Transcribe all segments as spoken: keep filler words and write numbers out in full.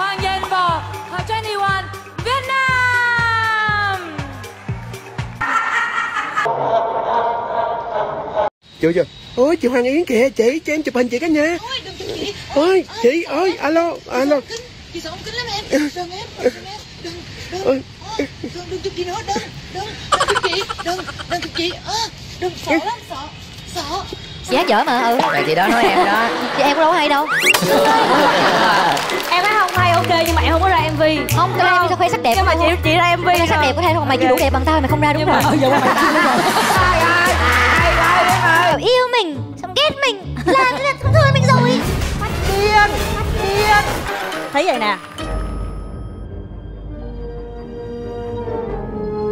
Hoàng Yến và hai mươi mốt Việt Nam. Chưa chưa? Ôi chị Hoàng Yến kìa chị, cho em chụp hình chị cái nha. Ôi đừng chị. Ôi chị ơi, alo, alo. Chị sợ ông kính lắm em. Đừng em, đừng đừng đừng chụp chị nữa, đừng đừng đừng chụp chị, đừng đừng chụp chị, đừng sợ lắm sợ sợ. Giá dở mà ừ. Rồi chị đó nói em đó. Chị em có đâu hay đâu. Em ấy không hay ok nhưng mà em không có ra em vê. Không, cái em sao khoe sắc đẹp. Nhưng mà chị chị ra em vê. Khoe sắc đẹp có thể không? Mày chỉ đủ đẹp bằng tao mày không ra đúng rồi. Yêu mình, xong ghét mình, là là không thương mình rồi. Phát điên, phát điên. Thấy vậy nè.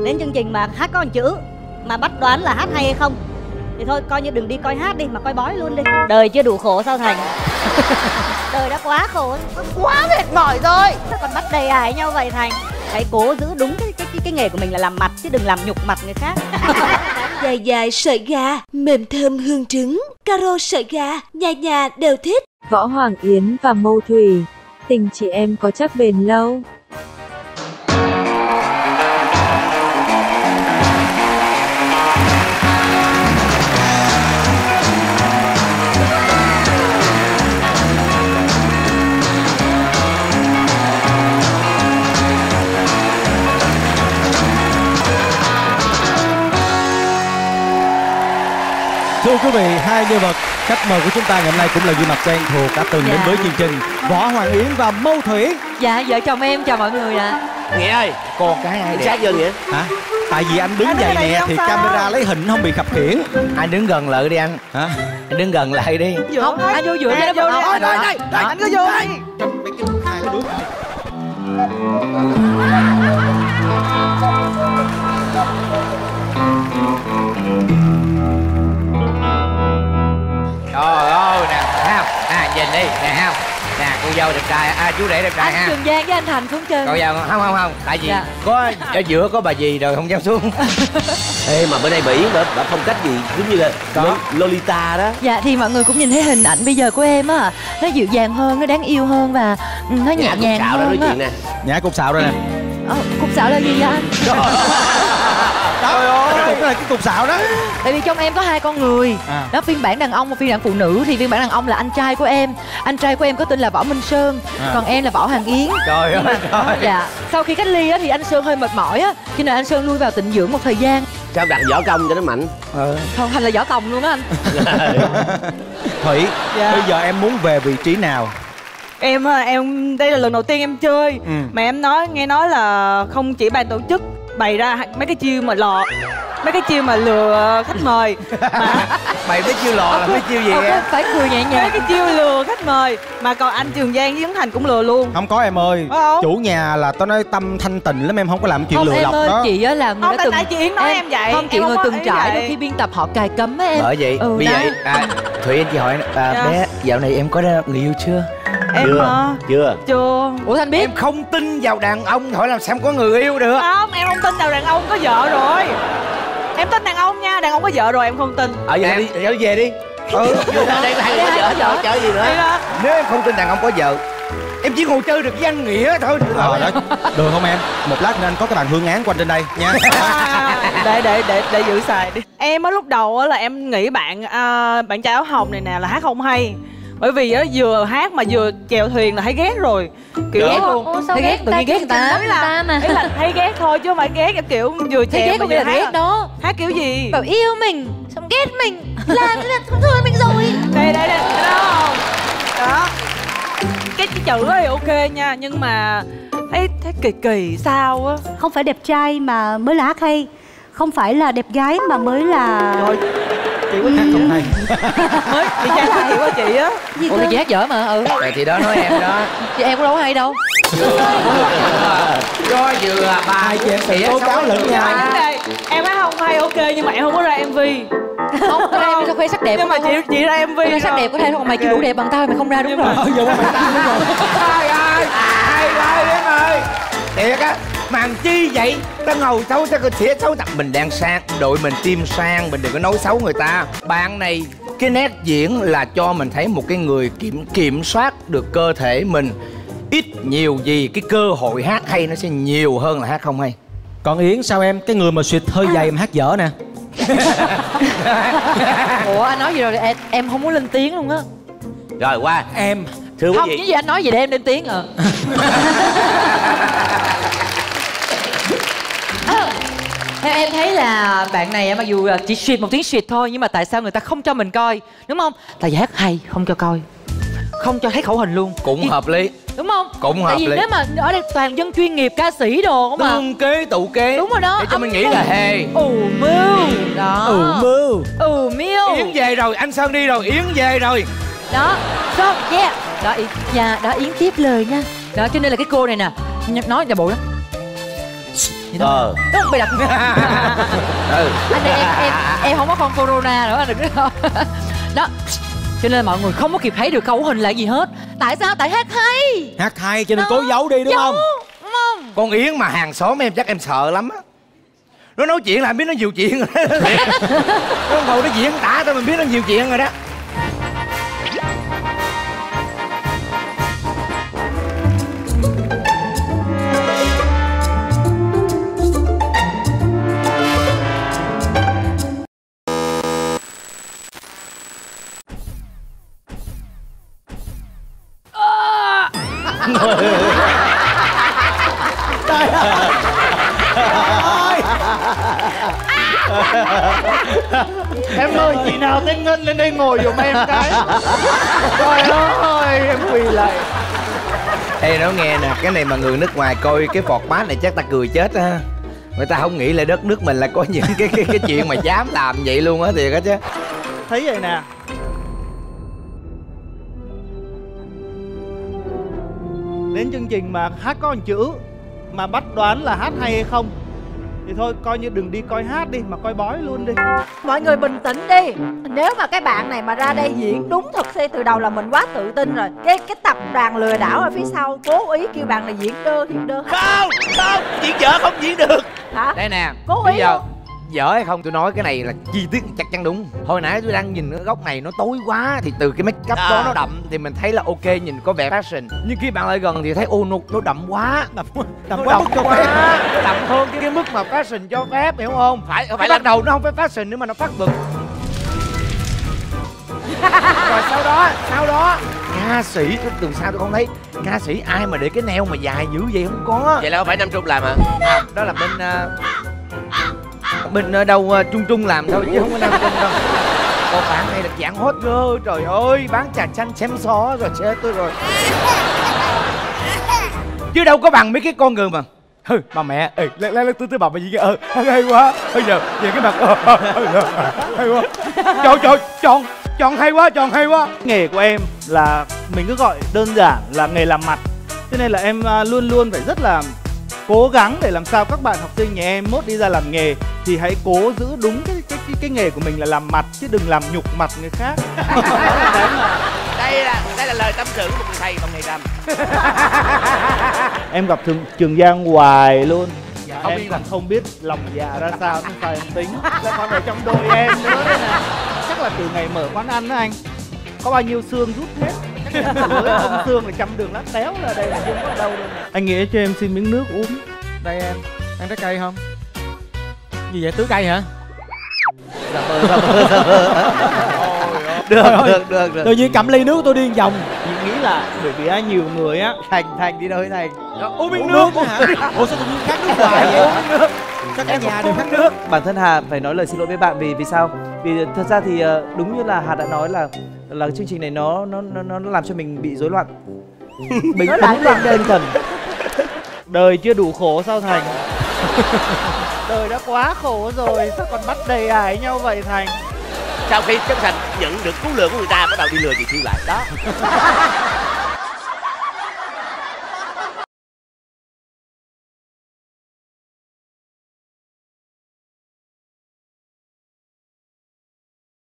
Đến chương trình mà hát có một chữ mà bắt đoán là hát hay hay không thì thôi coi như đừng đi coi hát đi mà coi bói luôn đi. Đời chưa đủ khổ sao Thành. Đời đã quá khổ, quá mệt mỏi rồi. Sao còn bắt đầy ải nhau vậy Thành? Hãy cố giữ đúng cái cái cái, cái nghề của mình là làm mặt chứ đừng làm nhục mặt người khác. Dài dài sợi gà, mềm thơm hương trứng, caro sợi gà, nhà nhà đều thích. Võ Hoàng Yến và Mâu Thủy, tình chị em có chắc bền lâu. Thưa quý vị, hai nhân vật khách mời của chúng ta ngày hôm nay cũng là gương mặt quen thuộc đã từng dạ. đến với chương trình, Võ Hoàng Yến và Mâu Thủy. Dạ, vợ chồng em chào mọi người ạ. À. Nghĩa ơi, con cái ai sát vô Nghĩa? Hả? Tại vì anh đứng dậy nè thì sao? Camera lấy hình không bị khập khiễng. Anh đứng gần lại đi anh. Hả? Anh đứng gần lại đi. Không, anh vô giữa đây. Vô đây, đây, đây, anh cứ vô đây. Trời ơi nè, thấy không? À, nhìn đi, nè thấy không? Nè, cô dâu đẹp trai, à chú rể đẹp trai ha. Anh Trường Giang với anh Thành xuống chơi. Cô dâu không không không, tại vì dạ. có ở giữa có bà dì rồi không dám xuống. Ê mà bữa nay Mỹ mà bà phong cách gì giống như là có Lolita đó. Dạ thì mọi người cũng nhìn thấy hình ảnh bây giờ của em á, nó dịu dàng hơn, nó đáng yêu hơn và nó nhẹ nhàng hơn. Nhã cục xạo đó nè. Nhã cục xạo đây nè. Ờ, cục xạo là gì vậy anh? Trời ơi, cái cục đó là cái cục xạo đó. Tại vì trong em có hai con người à. Đó, phiên bản đàn ông và phiên bản phụ nữ. Thì phiên bản đàn ông là anh trai của em. Anh trai của em có tên là Võ Minh Sơn à. Còn em là Võ Hoàng Yến. Trời ơi trời. Dạ. Sau khi cách ly á, thì anh Sơn hơi mệt mỏi á, cho nên anh Sơn nuôi vào tịnh dưỡng một thời gian. Sao đặt võ công cho nó mạnh ừ. Không, thành là võ tòng luôn á anh. Thủy, dạ. bây giờ em muốn về vị trí nào? Em, em đây là lần đầu tiên em chơi ừ. Mà em nói nghe nói là không chỉ ban tổ chức bày ra mấy cái chiêu mà lò, mấy cái chiêu mà lừa khách mời mà... Bày mấy chiêu lò là mấy chiêu gì em? Phải cười nhẹ nhàng. Mấy cái chiêu lừa khách mời mà còn anh Trường Giang với Trấn Thành cũng lừa luôn. Không có em ơi, không? Chủ nhà là tao nói tâm thanh tịnh lắm em không có làm chuyện không, lừa lọc ơi, đó. Chị á là người không, đã từng... Tại chị Yến nói em, em vậy. Không, chị người từng trải đôi khi biên tập họ cài cấm á em. Bởi vậy, ừ, bây đó. Vậy à, Thủy anh chị hỏi à, yeah. bé dạo này em có ra người yêu chưa? Em chưa hả? Chưa chưa. Ủa Thanh biết em không tin vào đàn ông, hỏi làm sao em có người yêu được. Không, em không tin vào đàn ông có vợ rồi. Em tin đàn ông nha, đàn ông có vợ rồi em không tin. Ở giờ em... đi, giờ về đi. Ừ, vô đây có hai vợ vợ chở gì nữa. Nếu em không tin đàn ông có vợ, em chỉ ngồi chơi được với anh Nghĩa thôi. Được rồi. À, được không em? Một lát nữa anh có cái bàn hương án quanh trên đây nha. Để để để để giữ xài đi. Em á lúc đầu á là em nghĩ bạn à, bạn trai áo hồng này nè là hát không hay. Bởi vì á vừa hát mà vừa chèo thuyền là thấy ghét rồi. Kiểu ghét luôn. Ô, thấy ghét, tự nhiên ghét người ta. Ý là, là thấy ghét thôi chứ không phải ghét kiểu vừa chèo mà vừa hát đó. Hát kiểu gì? Bảo yêu mình, xong ghét mình. Là là không thương mình rồi. Đây đây đây, đó không? Đó. Cái chữ ấy ok nha, nhưng mà thấy thấy kỳ kỳ sao á. Không phải đẹp trai mà mới là hát hay. Không phải là đẹp gái mà mới là rồi. Chị quá hát không hay. Mới chị hát hay quá chị á. Ủa chị hát dở mà ừ. Rồi chị đó nói em đó. Chị em cũng đâu có hay đâu. Rồi vừa bà hai chị em sẽ tố cáo lẫn nhau. Em hát không hay ok nhưng mà em không có ra em vê. Không có ra em vê sao khoe sắc đẹp. Nhưng mà chị chị ra em vê. Khoe sắc đẹp có thể không? Mày chưa đủ đẹp bằng tao mày không ra đúng rồi. Ờ, đúng rồi. Trời ơi, hay ơi em ơi. Thiệt á. Màn chi vậy? Ta ngầu xấu sao cơ thể xấu ta. Mình đang sang, đội mình tim sang, mình đừng có nói xấu người ta. Bạn này, cái nét diễn là cho mình thấy một cái người kiểm kiểm soát được cơ thể mình. ít nhiều gì cái cơ hội hát hay nó sẽ nhiều hơn là hát không hay. Còn Yến sao em? Cái người mà suyệt hơi dày mà hát dở nè. Ủa anh nói gì rồi? Em, em không muốn lên tiếng luôn á. Rồi qua em. Thưa quý vị, chứ gì anh nói gì để em lên tiếng à. Theo em thấy là bạn này mặc dù chỉ suyệt một tiếng suyệt thôi, nhưng mà tại sao người ta không cho mình coi, đúng không? Tại vì hát hay không cho coi, không cho thấy khẩu hình luôn. Cũng thì... hợp lý, đúng không? Cũng hợp lý. Tại vì lý. Nếu mà ở đây toàn dân chuyên nghiệp, ca sĩ đồ không mà. Tương kế tụ kế. Đúng rồi đó. Để cho âm mình nghĩ là hề. Ù mưu. Đó. Ù mưu. Ù miêu. Yến về rồi, anh Sơn đi rồi, Yến về rồi. Đó. Sơn, yeah. Đó, Yến, dạ, đó Yến tiếp lời nha. Đó, cho nên là cái cô này nè, nói là bụi lắm. Ờ. Đó, bày đặt. Ừ. Anh này em, em, em không có con corona nữa, đừng có. Đó. Cho nên mọi người không có kịp thấy được khẩu hình là gì hết. Tại sao? Tại hát hay. Hát hay cho nên đó, cố giấu đi đúng không? Đúng không? Con Yến mà hàng xóm em chắc em sợ lắm á. Nó nói chuyện là em biết nó nhiều chuyện rồi. Nó ngồi nó diễn tả tao mình biết nó nhiều chuyện rồi đó. Trời ơi. Trời ơi. Em ơi, chị nào tên Ngân lên đây ngồi giùm em cái. Trời ơi, em quỳ lại. Ê, nói nghe nè, cái này mà người nước ngoài coi cái podcast này chắc ta cười chết ha. Người ta không nghĩ là đất nước mình là có những cái cái, cái chuyện mà dám làm vậy luôn á, thiệt á chứ. Thấy vậy nè. Đến chương trình mà hát có một chữ mà bắt đoán là hát hay hay không thì thôi coi như đừng đi coi hát đi, mà coi bói luôn đi. Mọi người bình tĩnh đi. Nếu mà cái bạn này mà ra đây diễn đúng thực sự từ đầu là mình quá tự tin rồi. Cái cái tập đoàn lừa đảo ở phía sau cố ý kêu bạn này diễn đơ diễn đơ. Không, không, diễn dở không diễn được. Hả? Đây nè, cố ý giờ, dở hay không tôi nói cái này là chi tiết chắc chắn đúng. Hồi nãy tôi đang nhìn ở góc này nó tối quá thì từ cái make up à, đó nó đậm thì mình thấy là ok, nhìn có vẻ fashion. Nhưng khi bạn lại gần thì thấy ô nó, nó đậm quá. Đậm, đậm nó quá, đậm cho quá. Phép. Nó đậm hơn cái, cái mức mà fashion cho phép, hiểu không? Phải ở phải bắt đầu nó không phải fashion nữa mà nó phát bực. Rồi sau đó, sau đó ca sĩ từ sao tôi không thấy ca sĩ ai mà để cái neo mà dài dữ vậy, không có. Vậy là không phải Nam Trung làm hả? À, đó là bên uh... bên ở đâu Trung Trung làm thôi chứ không có Nam Trung đâu. Còn bạn này là dạng hot girl, trời ơi, bán trà chanh xém xó rồi, chết tôi rồi. Chứ đâu có bằng mấy cái con người mà hừ bà mẹ, ừ lát lát tôi tới bà mà gì kìa, ừ hay quá, bây giờ về cái mặt hay quá, trời trời chọn chọn hay quá, chọn hay quá. Nghề của em là mình cứ gọi đơn giản là nghề làm mặt, cho nên là em luôn luôn phải rất là cố gắng để làm sao các bạn học sinh nhà em mốt đi ra làm nghề thì hãy cố giữ đúng cái cái cái, cái nghề của mình là làm mặt, chứ đừng làm nhục mặt người khác. Đây là đây là lời tâm sự của một thầy bằng ngày rằm. Em gặp Trường, Trường Giang hoài luôn. Dạ, không em biết còn là... không biết lòng dạ ra sao, sao em tính. Lại còn ở trong đôi em nữa đấy nè. Chắc là từ ngày mở quán ăn đó anh, có bao nhiêu xương rút hết. Không xương là trăm đường lát téo là đây là không có đâu đâu. Anh Nghĩa cho em xin miếng nước uống. Đây em, ăn trái cây không? Gì vậy, tưới cây hả? Được, được, được, được. Tự nhiên cầm ly nước tôi điên vòng. Nghĩ là bởi vì á, nhiều người á. Thành, Thành đi đâu với Thành? Uống miếng nước hả? Ủa sao tự nhiên khát nước hoài vậy? Uống miếng nước. Sao cả nhà đều khát nước? Bản thân Hà phải nói lời xin lỗi với bạn vì vì sao? Vì thật ra thì đúng như là Hà đã nói là là chương trình này nó nó nó nó làm cho mình bị rối loạn. Mình rối loạn tinh thần. Đời chưa đủ khổ sao Thành? Đời đã quá khổ rồi, sao còn bắt đầy ải nhau vậy Thành? Sau khi Trấn Thành nhận được cứu lừa của người ta bắt đầu đi lừa chị Thiên lại đó.